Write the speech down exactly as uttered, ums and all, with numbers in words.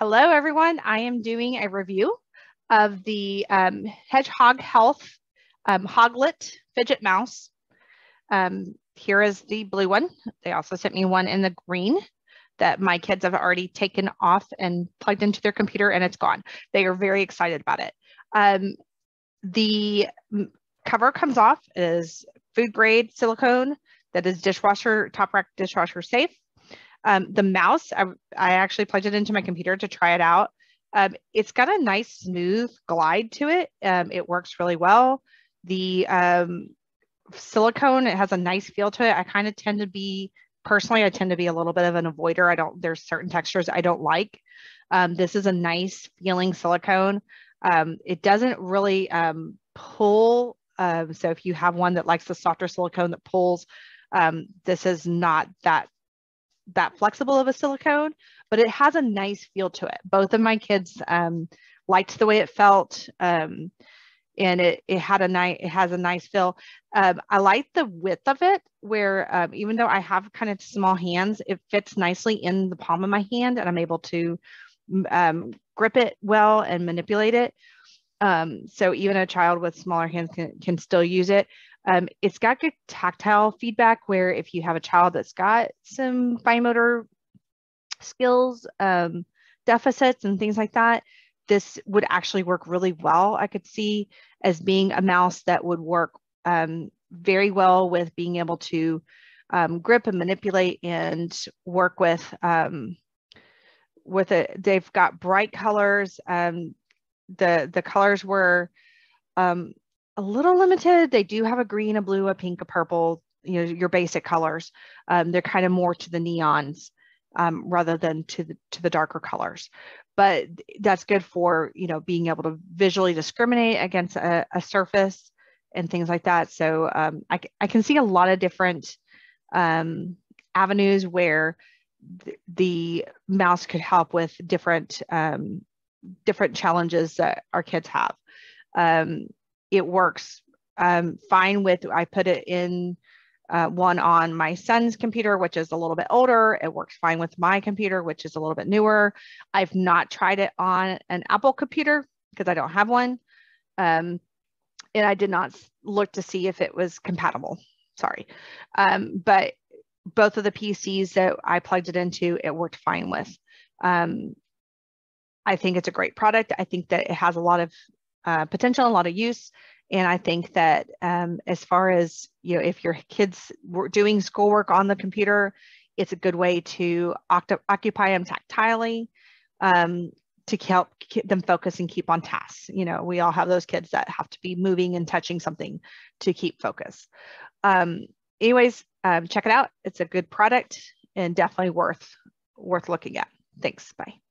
Hello, everyone. I am doing a review of the um, Hedgehog Health um, Hoglet fidget mouse. Um, here is the blue one. They also sent me one in the green that my kids have already taken off and plugged into their computer, and it's gone. They are very excited about it. Um, the cover comes off. It is food grade silicone that is dishwasher, top rack dishwasher safe. Um, the mouse, I, I actually plugged it into my computer to try it out. Um, it's got a nice smooth glide to it. Um, it works really well. The um, silicone, it has a nice feel to it. I kind of tend to be, personally, I tend to be a little bit of an avoider. I don't, there's certain textures I don't like. Um, this is a nice feeling silicone. Um, it doesn't really um, pull. Um, so if you have one that likes the softer silicone that pulls, um, this is not that that flexible of a silicone, but it has a nice feel to it. Both of my kids um, liked the way it felt, um, and it, it had a nice, it has a nice feel. Um, I like the width of it, where um, even though I have kind of small hands, it fits nicely in the palm of my hand, and I'm able to um, grip it well and manipulate it. Um, so even a child with smaller hands can, can still use it. Um, it's got good tactile feedback, where if you have a child that's got some fine motor skills, um, deficits and things like that, this would actually work really well. I could see as being a mouse that would work um, very well with being able to um, grip and manipulate and work with, um, with it. They've got bright colors. Um, the, the colors were, um, a little limited. They do have a green, a blue, a pink, a purple, you know, your basic colors. Um, they're kind of more to the neons um, rather than to the, to the darker colors. But that's good for, you know, being able to visually discriminate against a, a surface and things like that. So um, I, I can see a lot of different um, avenues where th the mouse could help with different, um, different challenges that our kids have. Um, It works um, fine with, I put it in uh, one on my son's computer, which is a little bit older. It works fine with my computer, which is a little bit newer. I've not tried it on an Apple computer because I don't have one. Um, and I did not look to see if it was compatible, sorry. Um, but both of the P Cs that I plugged it into, it worked fine with. Um, I think it's a great product. I think that it has a lot of Uh, potential, a lot of use, and I think that um, as far as, you know, if your kids were doing schoolwork on the computer, it's a good way to occupy them tactilely um, to help keep them focus and keep on tasks. You know, we all have those kids that have to be moving and touching something to keep focus. Um, anyways, um, check it out. It's a good product and definitely worth worth looking at. Thanks. Bye.